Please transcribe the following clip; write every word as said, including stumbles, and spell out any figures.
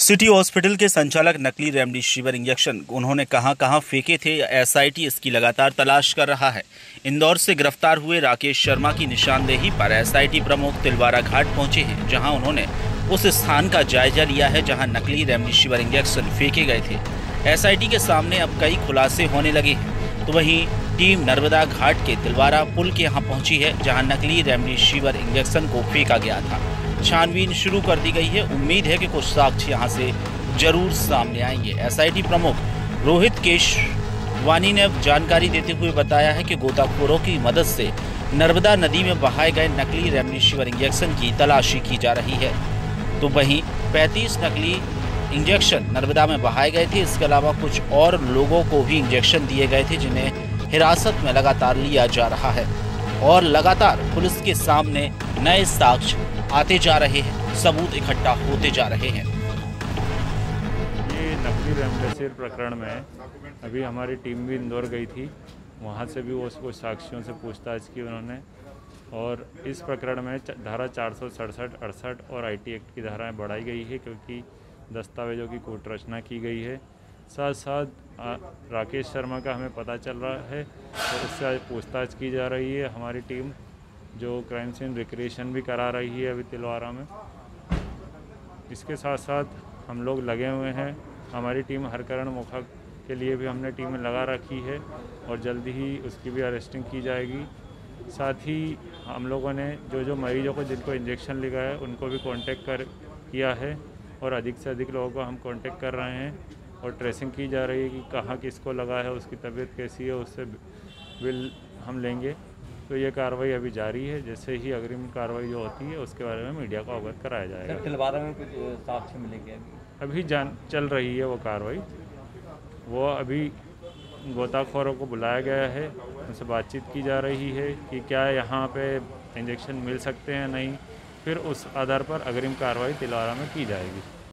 City hospital के संचालक नकली रेमडेसिविर इंजेक्शन उन्होंने कहां कहां फेंके थे, एसआईटी इसकी लगातार तलाश कर रहा है। इंदौर से गिरफ्तार हुए राकेश शर्मा की निशानदेही पर एसआईटी प्रमुख तिलवारा घाट पहुंचे हैं, जहां उन्होंने उस स्थान का जायजा लिया है जहां नकली रेमडेसिविर इंजेक्शन फेंके गए थे। एसआईटी के सामने अब कई खुलासे होने लगे हैं। तो वहीं टीम नर्मदा घाट के तिलवारा पुल के यहाँ पहुँची है, जहाँ नकली रेमडेसिविर इंजेक्शन को फेंका गया था। छानबीन शुरू कर दी गई है। उम्मीद है कि कुछ साक्ष्य यहां से जरूर सामने आएंगे। एसआईटी प्रमुख रोहित केशवानी ने जानकारी देते हुए बताया है कि गोताखोरों की मदद से नर्मदा नदी में बहाए गए नकली रेमडेसिविर इंजेक्शन की तलाशी की जा रही है। तो वहीं पैंतीस नकली इंजेक्शन नर्मदा में बहाए गए थे। इसके अलावा कुछ और लोगों को भी इंजेक्शन दिए गए थे, जिन्हें हिरासत में लगातार लिया जा रहा है और लगातार पुलिस के सामने नए साक्ष्य आते जा रहे हैं, सबूत इकट्ठा होते जा रहे हैं। ये नकली रेमडेसिविर प्रकरण में अभी हमारी टीम भी इंदौर गई थी, वहाँ से भी वो उसको साक्षियों से पूछताछ की उन्होंने, और इस प्रकरण में धारा चार सौ सड़सठ अड़सठ और आई टी एक्ट की धाराएं बढ़ाई गई है, क्योंकि दस्तावेजों की कोट रचना की गई है। साथ साथ राकेश शर्मा का हमें पता चल रहा है और उससे पूछताछ की जा रही है। हमारी टीम जो क्राइम सीन रिक्रिएशन भी करा रही है अभी तिलवारा में। इसके साथ साथ हम लोग लगे हुए हैं, हमारी टीम हरकरण मोखा के लिए भी हमने टीम लगा रखी है और जल्दी ही उसकी भी अरेस्टिंग की जाएगी। साथ ही हम लोगों ने जो जो मरीजों को जिनको इंजेक्शन लगा है उनको भी कांटेक्ट कर किया है और अधिक से अधिक लोगों को हम कांटेक्ट कर रहे हैं और ट्रेसिंग की जा रही है कि कहाँ किसको लगा है, उसकी तबीयत कैसी है, उससे बिल हम लेंगे। तो ये कार्रवाई अभी जारी है। जैसे ही अग्रिम कार्रवाई जो होती है उसके बारे में मीडिया को अवगत कराया जाएगा। तिलवारा में कुछ साक्ष्य मिलेंगे? अभी जान चल रही है वो कार्रवाई। वो अभी गोताखोरों को बुलाया गया है, उनसे बातचीत की जा रही है कि क्या यहाँ पे इंजेक्शन मिल सकते हैं नहीं, फिर उस आधार पर अग्रिम कार्रवाई तिलवारा में की जाएगी।